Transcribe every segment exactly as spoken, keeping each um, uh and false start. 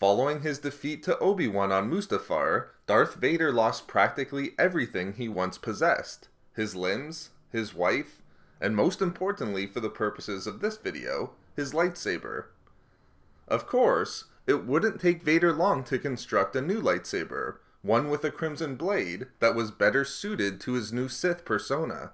Following his defeat to Obi-Wan on Mustafar, Darth Vader lost practically everything he once possessed. His limbs, his wife, and most importantly for the purposes of this video, his lightsaber. Of course, it wouldn't take Vader long to construct a new lightsaber, one with a crimson blade that was better suited to his new Sith persona.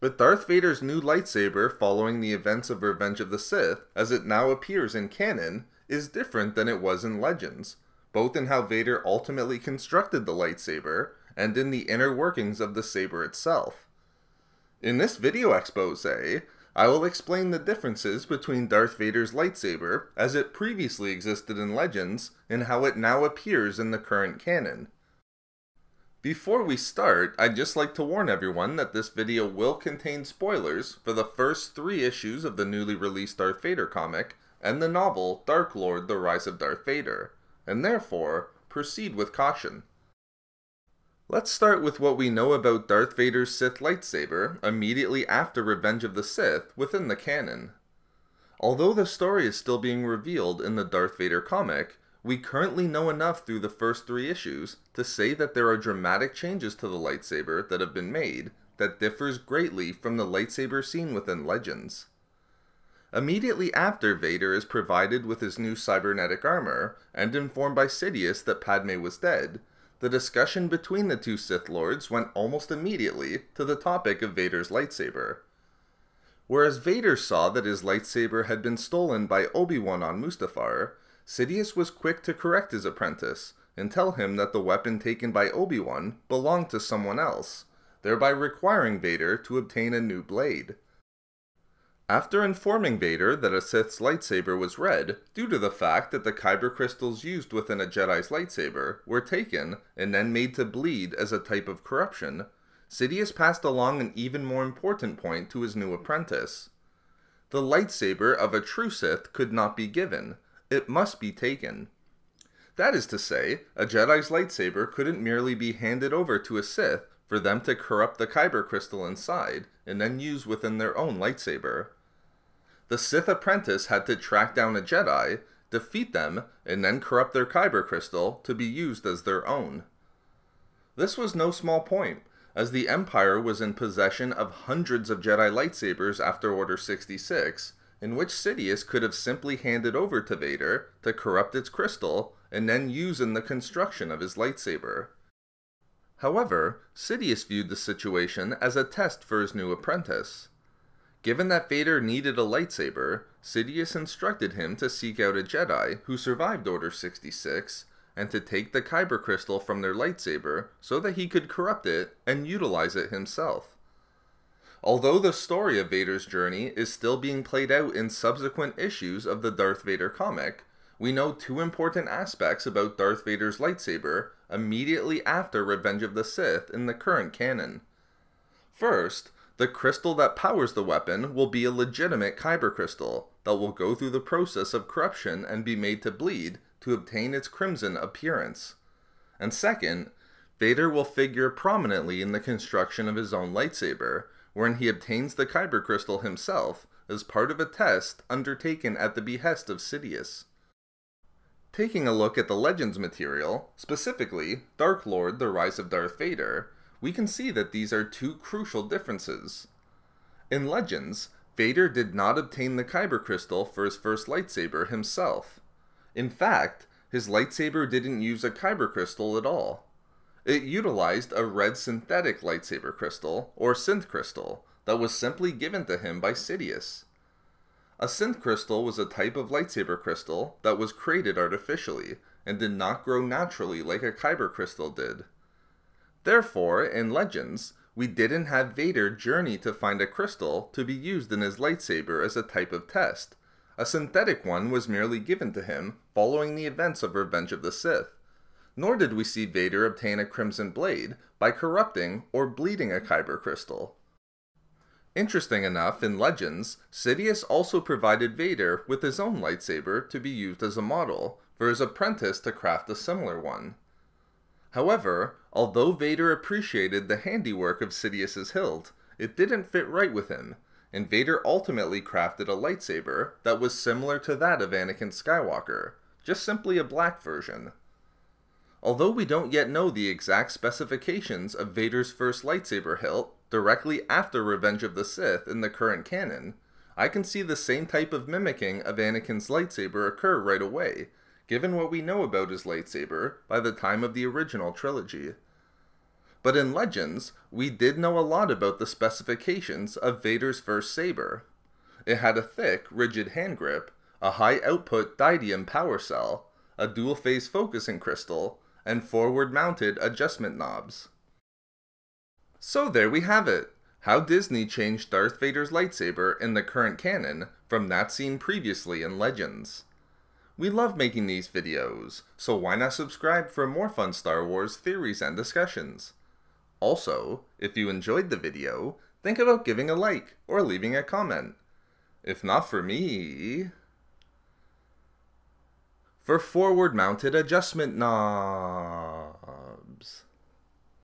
But Darth Vader's new lightsaber following the events of Revenge of the Sith, as it now appears in canon, is different than it was in Legends, both in how Vader ultimately constructed the lightsaber and in the inner workings of the saber itself. In this video expose, I will explain the differences between Darth Vader's lightsaber as it previously existed in Legends and how it now appears in the current canon. Before we start, I'd just like to warn everyone that this video will contain spoilers for the first three issues of the newly released Darth Vader comic and the novel Dark Lord: The Rise of Darth Vader, and therefore, proceed with caution. Let's start with what we know about Darth Vader's Sith lightsaber immediately after Revenge of the Sith within the canon. Although the story is still being revealed in the Darth Vader comic, we currently know enough through the first three issues to say that there are dramatic changes to the lightsaber that have been made that differs greatly from the lightsaber seen within Legends. Immediately after, Vader is provided with his new cybernetic armor and informed by Sidious that Padmé was dead, the discussion between the two Sith Lords went almost immediately to the topic of Vader's lightsaber. Whereas Vader saw that his lightsaber had been stolen by Obi-Wan on Mustafar, Sidious was quick to correct his apprentice and tell him that the weapon taken by Obi-Wan belonged to someone else, thereby requiring Vader to obtain a new blade. After informing Vader that a Sith's lightsaber was red, due to the fact that the kyber crystals used within a Jedi's lightsaber were taken and then made to bleed as a type of corruption, Sidious passed along an even more important point to his new apprentice. The lightsaber of a true Sith could not be given, it must be taken. That is to say, a Jedi's lightsaber couldn't merely be handed over to a Sith for them to corrupt the kyber crystal inside and then use within their own lightsaber. The Sith apprentice had to track down a Jedi, defeat them, and then corrupt their kyber crystal to be used as their own. This was no small point, as the Empire was in possession of hundreds of Jedi lightsabers after Order sixty-six, in which Sidious could have simply handed over to Vader to corrupt its crystal and then use in the construction of his lightsaber. However, Sidious viewed the situation as a test for his new apprentice. Given that Vader needed a lightsaber, Sidious instructed him to seek out a Jedi who survived Order sixty-six and to take the kyber crystal from their lightsaber so that he could corrupt it and utilize it himself. Although the story of Vader's journey is still being played out in subsequent issues of the Darth Vader comic, we know two important aspects about Darth Vader's lightsaber immediately after Revenge of the Sith in the current canon. First, the crystal that powers the weapon will be a legitimate kyber crystal that will go through the process of corruption and be made to bleed to obtain its crimson appearance. And second, Vader will figure prominently in the construction of his own lightsaber, wherein he obtains the kyber crystal himself as part of a test undertaken at the behest of Sidious. Taking a look at the Legends material, specifically Dark Lord: The Rise of Darth Vader, we can see that these are two crucial differences. In Legends, Vader did not obtain the kyber crystal for his first lightsaber himself. In fact, his lightsaber didn't use a kyber crystal at all. It utilized a red synthetic lightsaber crystal, or synth crystal, that was simply given to him by Sidious. A synth crystal was a type of lightsaber crystal that was created artificially and did not grow naturally like a kyber crystal did. Therefore, in Legends, we didn't have Vader journey to find a crystal to be used in his lightsaber as a type of test. A synthetic one was merely given to him following the events of Revenge of the Sith. Nor did we see Vader obtain a crimson blade by corrupting or bleeding a kyber crystal. Interesting enough, in Legends, Sidious also provided Vader with his own lightsaber to be used as a model, for his apprentice to craft a similar one. However, although Vader appreciated the handiwork of Sidious's hilt, it didn't fit right with him, and Vader ultimately crafted a lightsaber that was similar to that of Anakin Skywalker, just simply a black version. Although we don't yet know the exact specifications of Vader's first lightsaber hilt, directly after Revenge of the Sith in the current canon, I can see the same type of mimicking of Anakin's lightsaber occur right away, given what we know about his lightsaber by the time of the original trilogy. But in Legends, we did know a lot about the specifications of Vader's first saber. It had a thick, rigid hand grip, a high-output Didium power cell, a dual-phase focusing crystal, and forward-mounted adjustment knobs. So there we have it! How Disney changed Darth Vader's lightsaber in the current canon from that seen previously in Legends. We love making these videos, so why not subscribe for more fun Star Wars theories and discussions? Also, if you enjoyed the video, think about giving a like or leaving a comment. If not for me... for forward-mounted adjustment knob.